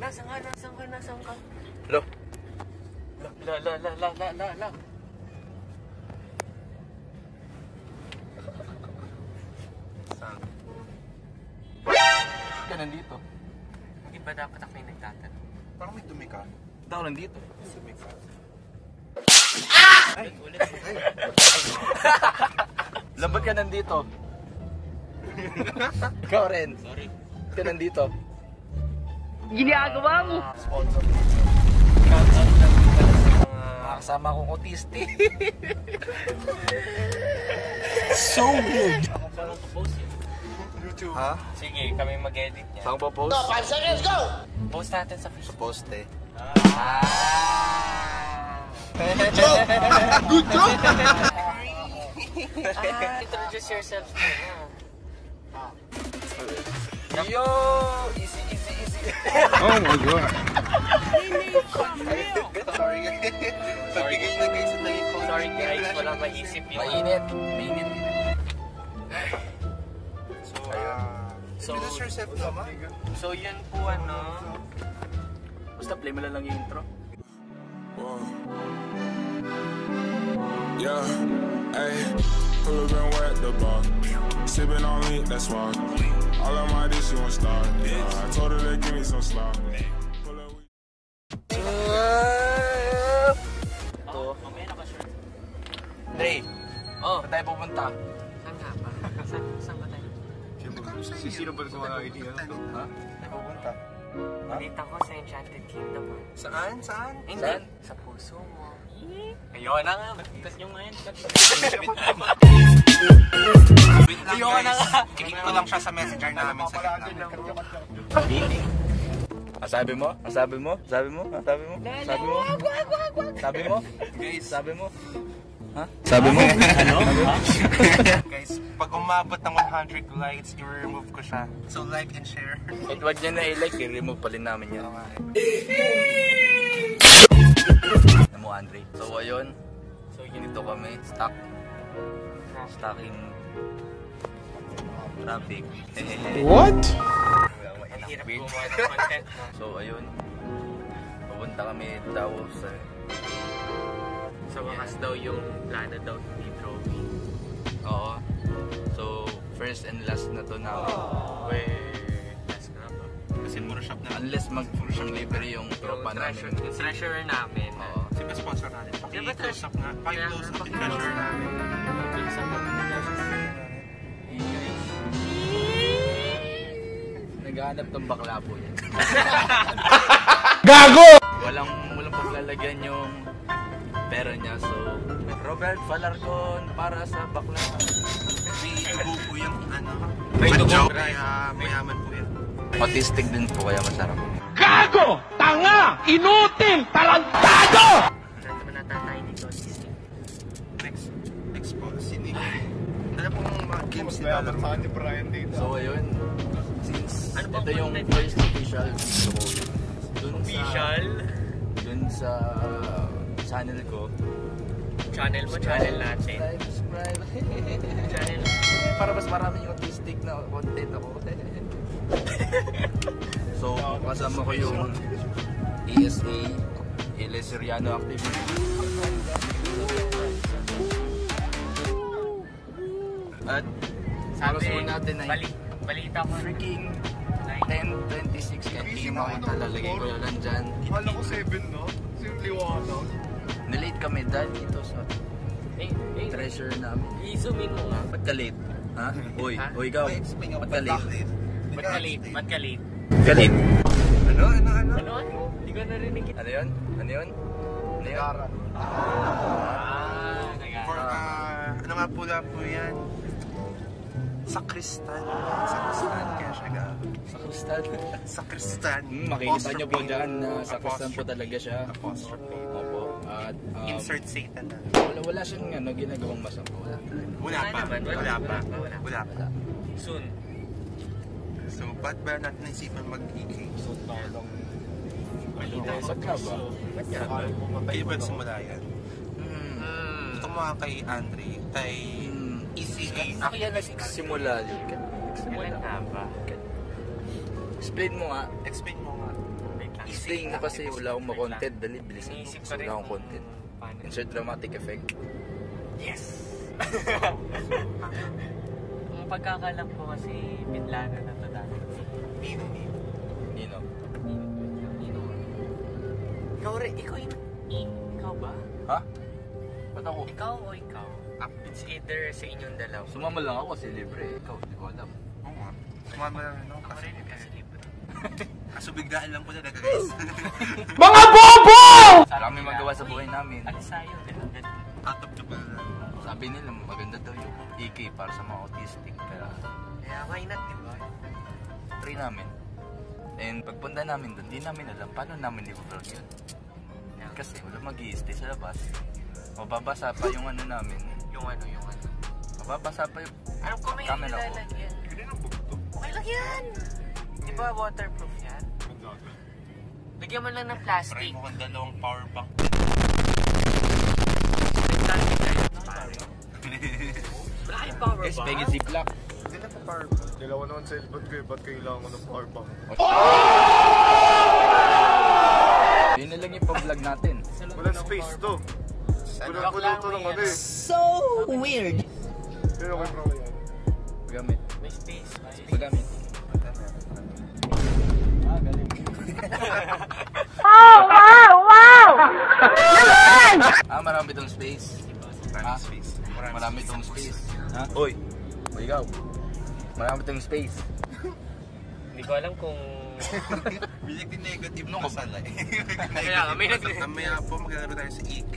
Nasaan ka? Hello? La. Saan? Bakit ka nandito? Hindi ba dapat ako yung nagtatanong? Parang may dumi ka. Hindi ako nandito. Dumi ka. Ay! Labot ka nandito. Ikaw rin. Sorry. Ka nandito. Ginagawa mo! Sponsor. Shoutout lang dito sa mga kasama kong autisti. So good! Ako pa lang ka-post yun. YouTube. Ha? Sige, kami mag-edit niya. Saan ba post? No, 5 seconds, go! Post natin sa Facebook. Sa post eh. Good job! Good job! Introduce yourselves mo na. Yo! Easy. Oh my God! Sorry guys. Pagbigay na guys at naging cold. Sorry guys, walang maisip yun. Mainit. So, introduce yourself naman. So, yun po ano. Basta play mo lang yung intro. Yeah, ay. Pull up and wet the bar. Sippin' on me, that's why. All of my dish, she won't start. I told her to give me some slop. Pull up with. Oh, may naka-shirt. Dre, saan tayo pupunta? Saan nga ba? Saan ba tayo? Sino ba sa mga idea? Ha? Tayo pupunta? Nakita ko sa Enchanted Kingdom. Saan? Saan? Sa puso mo. Ayoko na nga. Tapos nyo ngayon. Ayoko na nga. Kinik ko lang siya sa messenger namin sa kit namin. Sabi mo? Ano? Guys, pag umabot ng 100 likes, i-remove ko siya. So like and share. At wag nyo na i-like, i-remove pa rin namin yan. Namo Andre. So ayun. So yun, dito kami. Stuck in traffic. What? So ayun. Pupunta kami daw sa... So wakas daw yung plano daw ni Droby. Oo. So first and last na to na. Wait. Last na ba? Kasi mura shop na. Unless mag-mura shop libre yung tropa namin. Yung treasurer namin. Oo. Siyempre sponsor natin. Paki-close up nga. Paki-close up yung treasurer namin. Paki-close up namin yung treasurer namin. Hey guys. Naghahanap ng bakla po yan. Gago! Walang paglalagyan yung pera niya, so Robert Valarcon para sa bakla. May tubo po yung ano. May tubo. Mayaman po yan. Autistic din po kaya masarap. Gago! Tanga! Inutil! Tarantado! Saan naman natatay dito? Next po, sini. Ano pong mga games ni Brian dito? So ayun, since ito yung first official video dun sa channel ko. Channel mo, channel natin. Subscribe. Channel. Para mas marami yung autistic na content ako. So, kasama ko yung E.S.A. Eli Soriano Activists. At sabi natin ay balita ko freaking 10:26 kasi makita lalagay ko yun dyan. Wala ko 7 no? Simply wala. Nalate kami dahil dito sa treasure namin. I-zoomin mo nga. Ba't ka late? Ha? Uy, ikaw. Ba't ka late? Ba't ka late? Galit? Ano? Hindi ko narinig. Ano yun? Nagara. Nagara. For, ano nga po lang po yan? Sakristan kaya siya gawin. Sakristan. Makikita nyo po dyan na sakristan po talaga siya. Apostrophe. Opo. At, insert Satan na. Wala siyang ano, ginagawang masama. Wala pa. Soon. So, ba't ba natin naisipan mag-i-game? So, talong. Ba't ka ba? Kaya ba't sumula yan? Ito mga kay Andre, kay... Ako yan nagsimula. Kailan nga ba? Explain mo nga. Explain mo kasi wala akong makontent. Dali, bilisan mo. Wala akong content. Insert dramatic effect. Yes! Ang pagkakalam ko kasi Midlano na ito dati. Nino. Ikaw ba? Ha? Ba't ako? Ikaw o ikaw? It's either sa inyong dalaw. Sumama lang ako kasi libre. Ikaw, hindi ko alam. Oo nga. Sumama lang ako kasi libre. Kaso biglaan lang po talaga guys. Mga bobo! Marami magawa sa buhay namin. Alisayo. Out of the ball. Sabi nila maganda daw yung EK para sa mga autistic. Kaya why not, diba? Try namin. And pagpunta namin doon, di namin alam paano namin i-vlog yun. Kasi wala mag-i-stay sa labas. Mababasa pa yung ano namin. Yung ano? Mababasa pa yung camera ko. Okay lang yan! Di ba waterproof yan? Lagyan mo lang ng plastic. Try mo kang dalawang power bank. Wala kayong power bank? Peggy Ziploc. Hindi na pa power bank. Dalawa naman sa ilbot ko eh. Ba't kailangan ko ng power bank? Yun na lang yung pag-vlog natin. Walang space to. Kulang-kulang to lang kami. So weird. Pero okay pa yan. Pagamit. May space. Pagamit. Oh, wow! Wow! Marami tong space. Ha? Uy! Ikaw! Marami tong space. Hindi ko alam kung... May nag-negative nung kasanay. Namaya po maglalaro tayo sa EK.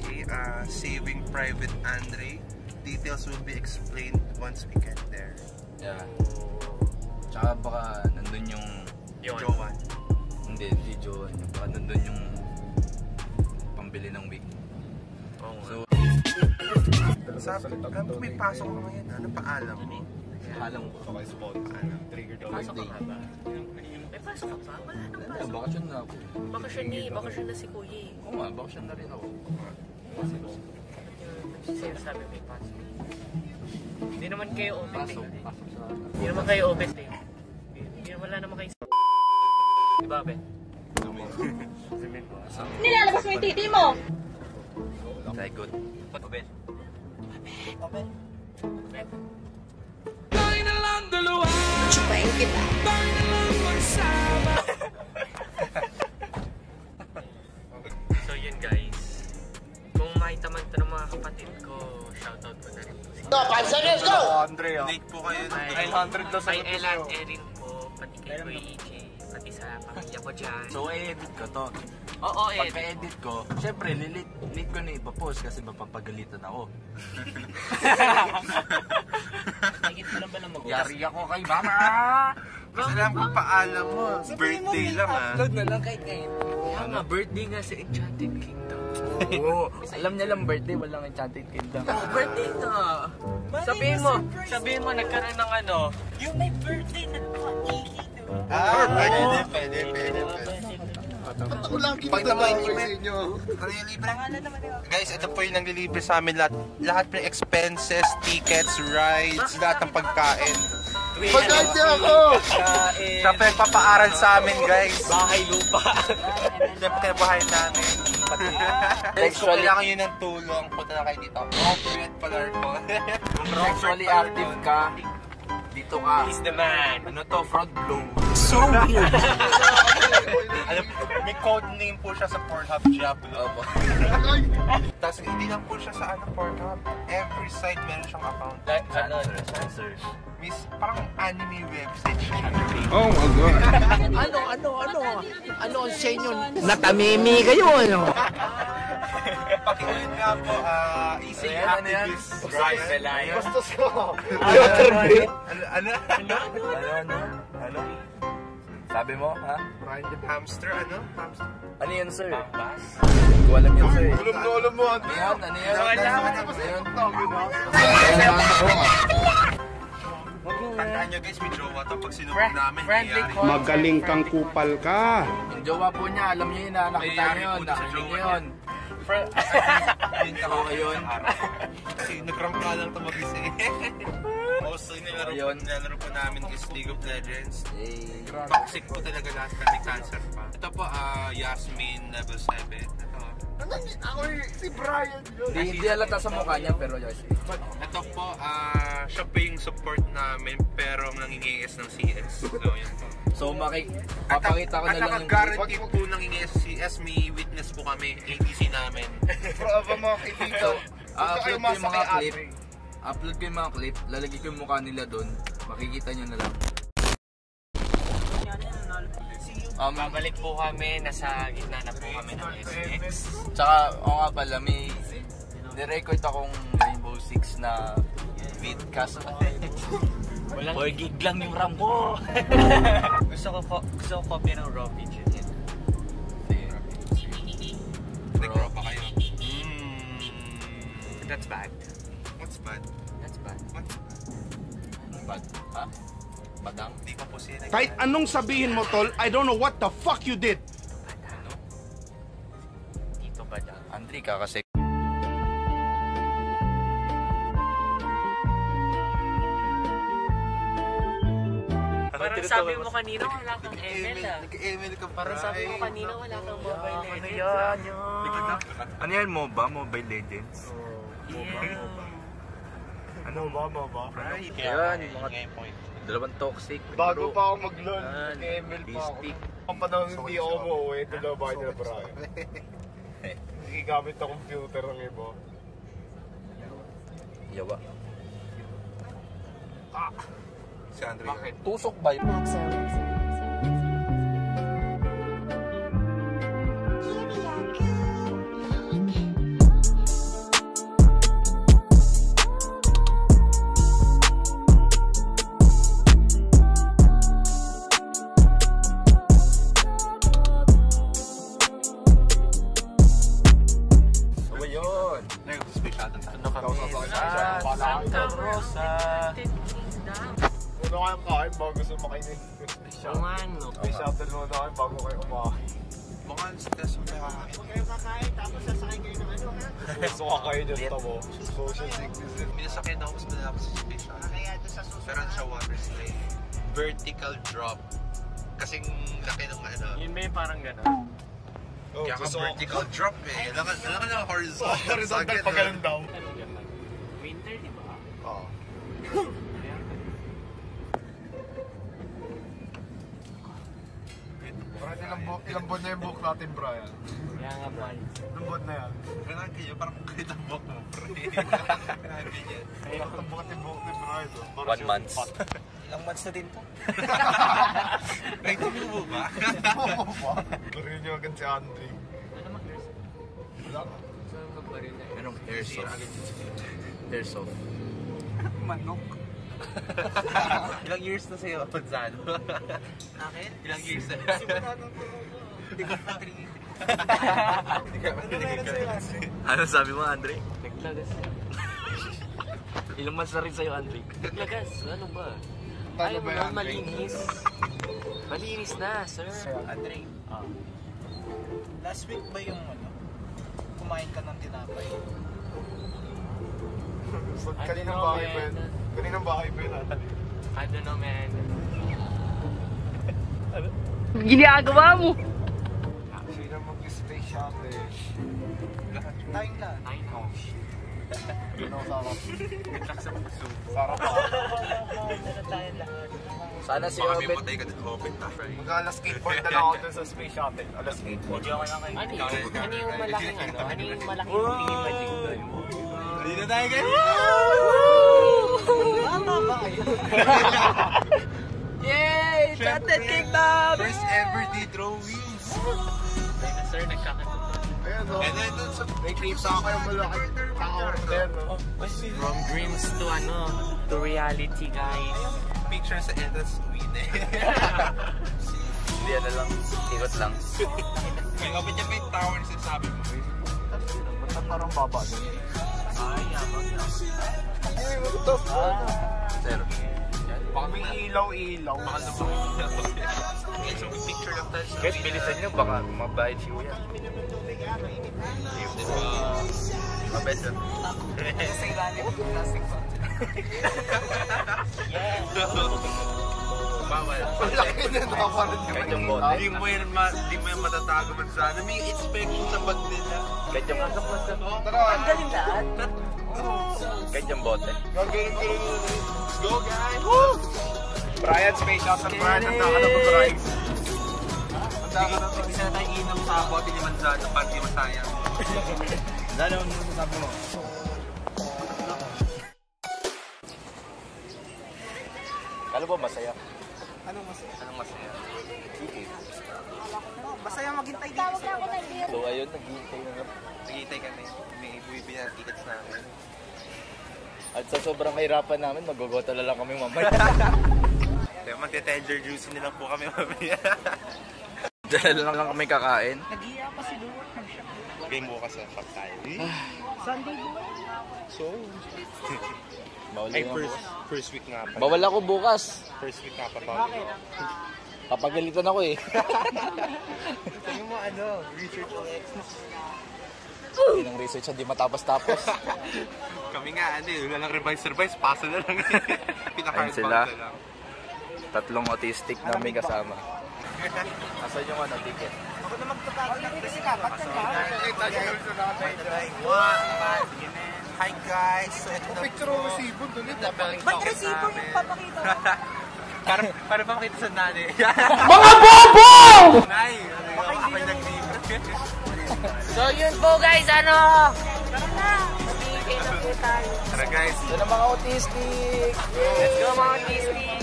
Saving Private Andre. Details will be explained once we get there. Yeah. Tsaka baka nandun yung... Joan. Hindi Joan. Baka nandun yung... pambili ng wig. So... sabi, may pasok mo ngayon. Ano paalam mo? Paalam ko. Pasok ka ba? May pasok ka ba? Wala nang pasok. Bakasyon na ako. Bakasyon na si Kuya. Oo nga, bakasyon na rin ako. Sino sabi may pasok? Hindi naman kayo obet eh. Wala naman kayo sa... Diba, Ben? Nilalabas mo yung titi mo! Say good. Obet. Chupain kita. So yun guys. Kung makita man ito ng mga kapatid ko, shoutout ko na rin. 5 seconds, go! Late po kayo. 900 na sa ito. Kay Elan, Erin po, pati kay EJ, pati sa pamilya ko dyan. So i-edit ko to. Oo, edit. Pagka-edit ko, syempre lilit ko na ipapost kasi mapapagalitan ako. Nagit mo lang ba lang mag-post? Yari ako kay mama! Kasi alam ko paalam mo. Birthday lang ah. Upload na lang kahit ngayon. Mama, birthday nga sa Enchanted Kingdom. Oo. Alam niya lang birthday, walang Enchanted Kingdom. Oo, birthday na. Sabihin mo, nagkaroon ng ano. Yung may birthday, nagpa-iki doon. Pwede. Ba't ako lagi nagdamayin sa inyo? Guys, ito po yung nanglilibre sa amin lahat. Lahat ng expenses, tickets, rides, lahat ng pagkain. Pagkain ako! Siyempre, papaaral sa amin guys. Bahay lupa. Siyempre, bahay namin. So, kailangan yun ng tulong. Punta na kayo dito. Appropriate pala ko. Kung sexually active ka, dito ka. He's the man. Ano to? Front blow. So weird. Alam, may code name po siya sa Pornhub Diablo. Tapos hindi lang po siya sa Pornhub. Every site meron siyang account. Search. Miss, parang anime website siya. Oh my God. Ano? Ano ang sa inyo? Natamimi kayo, ano? Pakikulit nga po, E.S.A. Activists. Drive the Lion. Bastos ko. Ano? Sabi mo, ha? Hamster, ano? Ano yun, sir? Pambas? Hindi ko alam yun, sir. Alam mo, ano yun? Tandaan nyo guys, may jowa to. Pag sinubog namin, magaling kang kupal ka. Yung jowa po niya, alam nyo yun, nakita nyo yun, nakakinig nyo yun. Yun ako ngayon. Kasi nag-ramp ka lang ito mag-isa eh. Mostly nila nilaro po namin is League of Legends. Toxic po talaga lahat na may cancer pa. Ito po, Yasmin, level 7. Ito. Ako si Brian yun. Hindi halata sa mukha niya pero Yasmin. Ito po, siya po yung support namin pero nangingi-AS ng CS. So yun po. So papakita ko na lang yung guarantee po ng CS, may witness po kami, ADC namin. Proba mo dito. Upload ko yung mga clip. Lalagay ko yung mukha nila doon. Makikita nyo na lang. Babalik po kami. Nasa gitna na po kami ng SX. Tsaka, o nga pala, may nirecord akong Rainbow Six na vidcast. Walang 4 gig lang yung RAM ko. Gusto ko copy ng raw video yun. Nag-raw pa kayo. That's bad. What's bad? That's bad. What's bad? Bad? Ha? Badang? Di ko po siya nag- Kahit anong sabihin mo, tol, I don't know what the fuck you did! Badang? Dito badang? Andre, kakasek. Parang sabi mo kanina wala kang ML ah. Nag-ML ka pa. Parang sabi mo kanina wala kang Mobile Legends. Ano yan? MOBA? Mobile Legends? MOBA. Ano MOBA? Yan, yung mga dalawang toxic. Bago pa ako mag-LOL, nag-ML pa ako. Ang panahon hindi ako umuwi, dalawa na Brian. Nagigamit na computer ng iba. Yawa. Si Andre. Tusok ba yun? Social sickness. Minasakyan ako, mas malala ako sa station. Pero ano siya, water slide. Vertical drop. Kasing laki ng ano. Yun ba yung parang gano'n? Kaya ka vertical drop eh. Alam ka na horizontal. Horizontal pa ganun daw. Winter di ba? Oo. Ilang buwan na yung buhok natin, Brian? Kaya nga, Brian. Ilang buwan na yan? Kailangan kayo, parang kahit ang buhok mo, Brian. Kailangan kayo. Kailangan ang buhok ni Brian. 1 month. Ilang months na din po. Nagtumubo ba? Nagtumubo ba? Baril niyo agad si Andre. Ano mang hairsoft? Wala ka. Saan ka baril na hairsoft? Anong hairsoft? Hairsoft. Manok. Ilang years na sa'yo, Panzano? Akin? Ilang years na? Simulan ng tulong mo. Hindi ko na trinit. Ano sabi mo, Andre? Naglagas. Ilang mas na rin sa'yo, Andre? Naglagas? Ano ba? Ayaw mo lang malinis. Malinis na, sir. Andre, last week ba yung ano? Kumain ka ng tinapay? Kaninang bahay ba yun? I don't know, man. Giniagawa mo! Actually na mag-space shop eh. Time na. I know. Sarap. Good luck sa puso. Sarap ako. Sana si Obet. Baka may patay ka din, Obet. Mag-ala-skateboard na lang ako dun sa space shuttle. Ala-skateboard. Ano yung malaking ano? Ano yung malaking pinipaging doon? Hindi na tayo kayo! Tama ba kayo? Yay! Enchanted Kingdom! First ever D-drawings! Ayun na sir, nagkakatuto. Ayun o. Ayun na sa... May creeps ako kayo malaking takawarang din. From dreams to ano, to reality guys. Picture sa entrance win eh. Hindi ano lang, ikot lang. May kapit niya pa yung tower na sinasabi mo. Ba't na parang baba din? Ay, abang yun. Ay, magtap po. Sir, baka may ilaw-ilaw. Baka nabang ilaw. Picture lang tayo. Guys, bilisan nyo. Baka mabayad si Uya. Mabed na. Kasi sa ilalim, plastic pa. Yeah. Hindi mo yung matatago man sana. May inspection sa bag nila. Kahit yung bote. Ang galing lahat. Kahit yung bote. Let's go, guys! Woo! Brian, space out sa Brian. Ang taka na po, Brian. Sige na tayo inom sa bote ni Manzano. Parang di masayang. Dalaw mo sa sapo mo. Kala ba masaya? Anong masaya? Anong masaya? Hihit. Masaya maghintay dito sa labas. So ayun, naghihintay na nga. Naghihintay kami. May ibu-ibig na tickets namin. At sa sobrang kahirapan namin, magugota lang kami mamaya. Kaya magte-tender juice nilang po kami mamaya. Dahil lang kami kakain. Nag-iya pa si Lord. Game bukas sa pag tayo. Sunday buwan. So, ay, first week nga pa. Bawal ako bukas. First week nga pa. Bakit? Papagalitan ako eh. Sabi mo ano, research on X. Hindi ng research, hindi matapos-tapos. Kami nga, wala lang revise, pasa na lang. Ayun sila. Tatlong autistic na may kasama. Asan yung ano, ticket? Ako na magtatapos ng ticket. Bakit ba? Hi guys, so ito na po. Picture o resibo doon yun. Ba't resibo yung papakita mo? Para papakita sa nanay. Mga bobo! Nay, kapag nag-libro. So yun po guys, ano? Tara na. Mabigay na po tayo. Tara guys. Ito na mga autistic. Let's go mga autistic.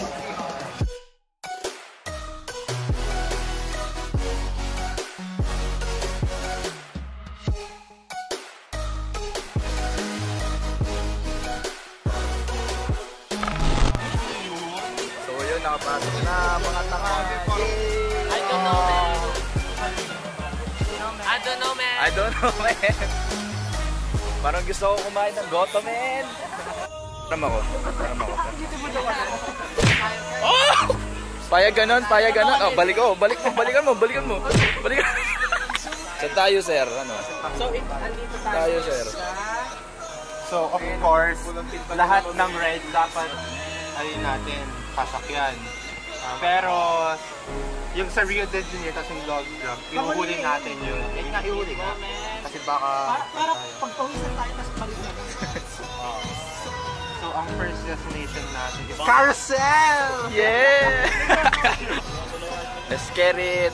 Nakapasok na mga tanga. I don't know, man. I don't know, man. I don't know, man. Parang gusto ko kumain ng goto, man. Tama ko. Oh! Payag ganon. Oh, balikan mo. So tayo, sir. Ano? Tayo, sir. So, of course, lahat ng red dapat alin natin. Pasakyan. Pero, yung sa Rio de Janeiro, tas yung log drop, ihuhuli natin yun. Yung nga, ihuhuli na. Kasi baka... Para pagpawisan tayo, tas palitan. So, ang first destination natin is... Carousel! Yeah! Let's get it!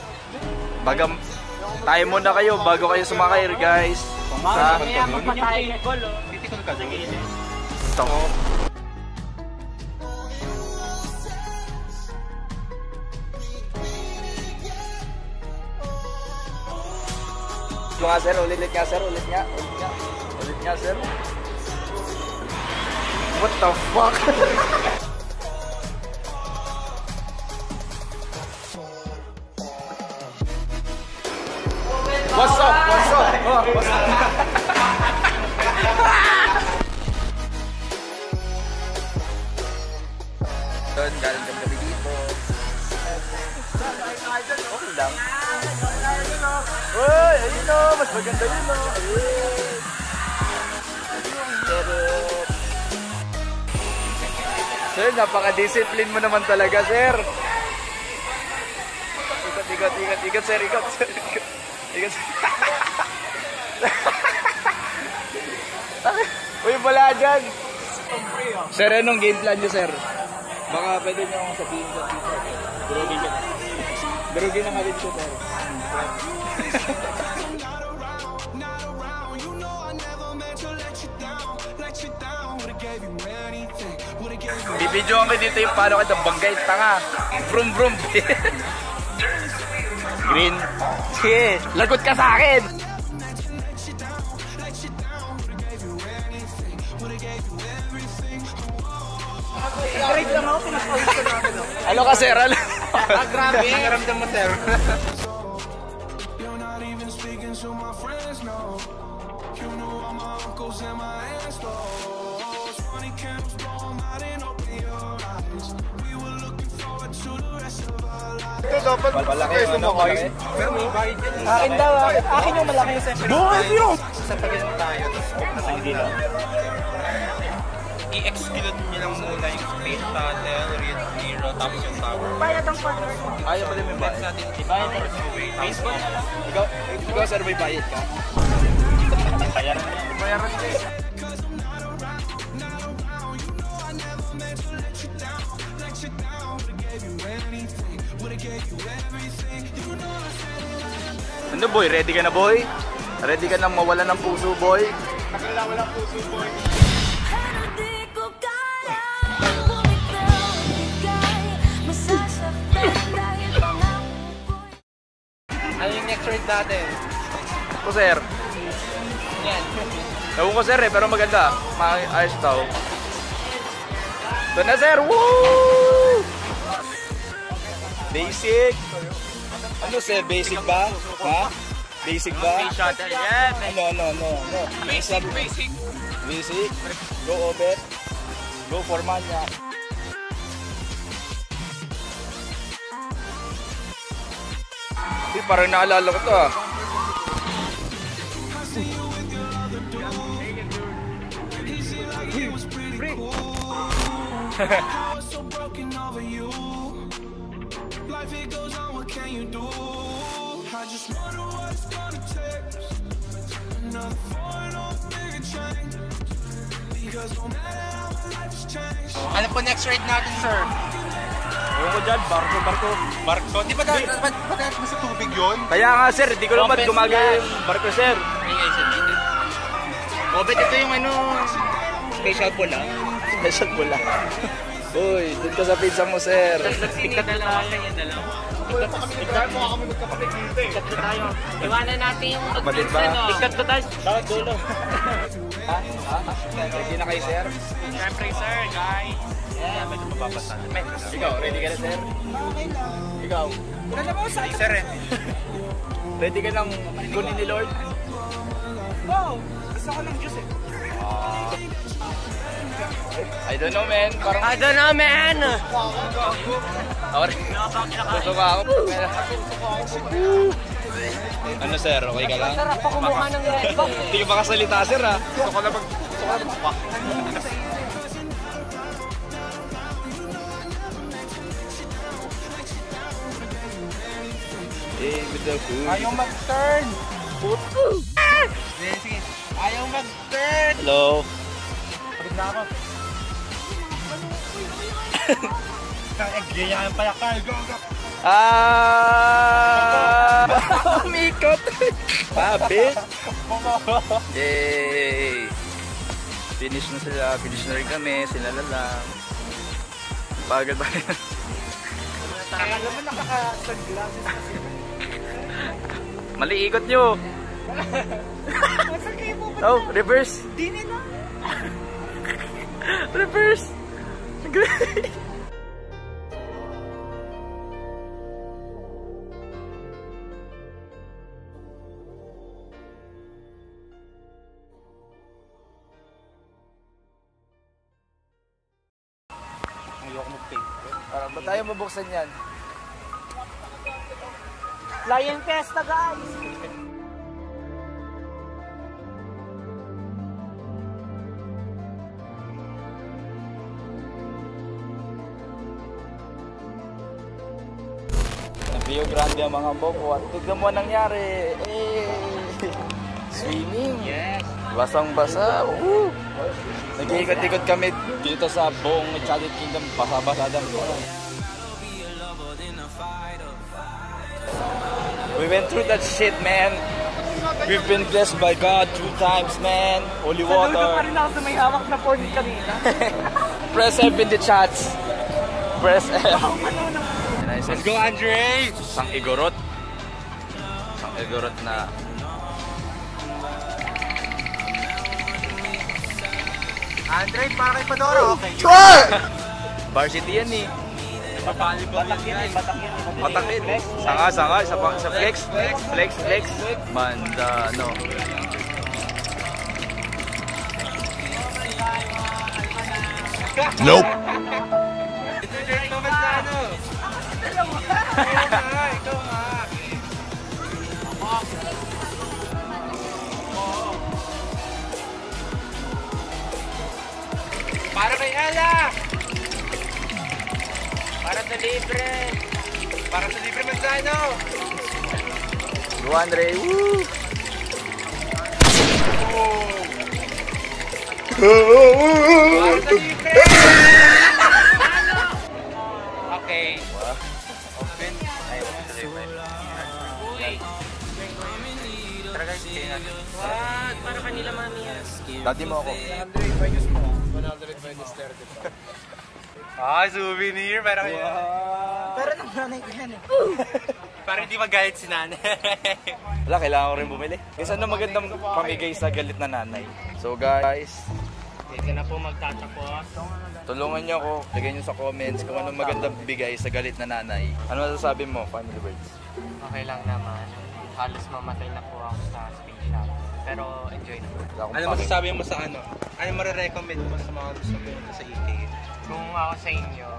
Tayo muna kayo bago kayo sumakay, guys. Kaya magpatay na gol, oh. Titikon ka doon. Stop. Mga sir, ulit nga sir. What the fuck? What's up? Oh, what's up? Doon, galing kami dito. Okay lang. Uy, ayun na, mas maganda yun na. Sir, napaka-discipline mo naman talaga, sir. Ikat, sir. Uy, wala dyan. Sir, anong game plan nyo, sir? Baka pwede nyo akong sabihin sa teacher. Durugin ang halip siya, sir. Not around, you know I never meant to let you down, would've gave you anything, would've gave you anything. Bibidyo kami dito yung paano kayo banggay, tanga. Vroom. Green. Sige, lagot ka sa akin. Great lang ako, pinapawis ko namin. Ano ka, sir? Grabe. Nakaramdam mo, sir. So my friends know, you know all my uncles and my aunts though. 20 candles blown out and open your eyes. We were looking forward to the rest of our lives. Ito dapat gusto mo ko eh. Pero may bayad din. Akin yung malaki yung session. Bukas yun! Sa pagkain tayo, nasa gila. I-execute nyo lang muna yung space tunnel, real zero, tamang yung tower. Bayad ang partner. Ayaw pala may bayad. Bayad na rin. Facebook na lang. Ikaw sir, may bayad ka? Bayaran na yun. Bayaran na yun. Ano boy? Ready ka na boy? Ready ka na mawala ng puso boy? Nakalawa ng puso boy. Ano yung next rate natin? Ito sir. Yan. Ewan ko sir eh, pero maganda. Maayos tao. Ito na sir! Woo! Basic! Ano sir? Basic ba? Ha? Basic ba? Ano? Basic. Basic. Go over. Go for mania. Hindi, parang naalala ko ito ah. Ano po next ride natin, sir? Ayun ko dyan, barko. Di ba dapat sa tubig yun? Kaya nga sir, di ko naman gumagaya yung barko sir. O, bet ito yung ano, special pula. Special pula. Uy, dun ka sa pizza mo sir. Pigkat na lang kanya dalawa. Pigkat mo kami magkapatid dito eh. Pigkat na tayo. Iwanan natin yung mag-pizza no. Pigkat na tayo. Dapat dulo. Ha? Ready na kayo sir? Siyempre sir, guys. Yeah, medyo mababasa. Ikaw, ready ka na sir? Ikaw? Wala na ba ako sa'yo? Sir, ready ka ng kunin ni Lord? Wow! Gusto ko ng juice eh. I don't know man. I don't know man! Gusto ba ako? Ano sir, okay ka lang? Sarap ako mukha ng red box. Hindi ka makasalita sir ha? Gusto ko na mag... Ayaw mag-turn! Sige, ayaw mag-turn! Hello! Pagod na ako! Ganyan pala ka! Go! Umikot! Babit! Yay! Finish na sila. Finish na rin kami. Sila lang. Bagal ba rin? Alam mo nakaka-sunglasses na sila. Mali ikot nyo. Oh, reverse. Reverse. Ayoko mag-paint. Ba't tayo mabuksan yan? Lion Festa, guys! Rio Grande ang mga boko at tignan mo ang nangyari! Eh, swimming! Basang-basa! Nag-iikot-ikot kami dito sa buong Enchanted Kingdom. Basa-basa dami ko. We went through that shit, man. We've been blessed by God 2 times, man. Holy water. Saludo pa rin ako sa may hawak na porn kanina. Press F in the chats. Press F. Let's go, Andre! Sang-igorot. Sang-igorot na... Andre, para kay Padoro. Sure! Varsity yan, eh. Batak yan. Sanga. Isa flex. Flex. Banda, no. Nope. Para kay Ella! Para Para sa libre man tayo. Luan Ray. Woo! Para sa libre! Okay. Open. Wag, para kanila mami yan. Dati mo ako. 100 minus mo. 100 minus 30. Ah, souvenir para kayo. Wow. Pero nang nanay ko yan eh. Para hindi magalit si nanay. Wala, kailangan ko rin bumili. Kasi ano magandang pamigay sa galit na nanay. So guys, dito na po magtatapos. Tulungan niyo ako. Lagay niyo sa comments kung anong magandang bigay sa galit na nanay. Ano masasabi mo, family words? Okay lang naman. Halos mamatay na po ako sa space shuttle. Pero enjoy naman. Ano masasabi mo sa ano? Ano marirecommend mo sa mga gusto mo sa ETA? Kung ako sa inyo,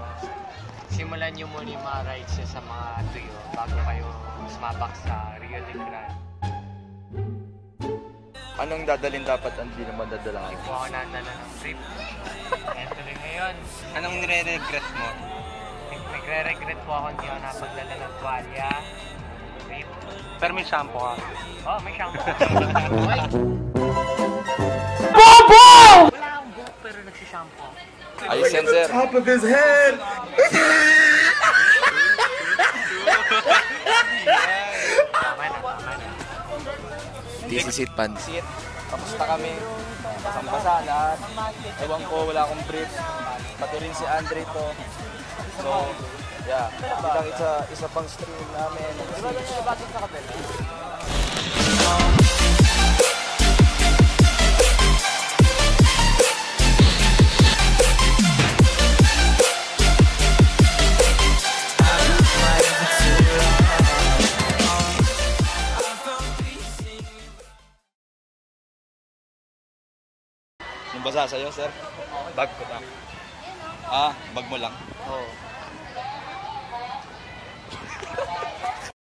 simulan nyo muna yung mga rides sa mga tuyo bago kayo sumapak sa Rio de Grande. Anong dadalhin dapat ang di naman dadala? Hindi po ako nadala ng trip. Ito rin ngayon. Anong nire-regret mo? Nagre-regret po ako hindi ako napagdala ng tuwalya. Trip. Pero may shampoo ka. Oo, oh, may shampoo ka. Bobo! Wala akong buhok pero nagsishampoo. Ay, sensor. Top of his head. This is it, Pans. Kamusta kami? Basang-basa lahat. Ewan ko, wala akong brief. Pati rin si Andre to. So, yeah. Kitang isa pang stream namin. Basa sa'yo, sir? Bag ko lang. Ah, bag mo lang? Oo.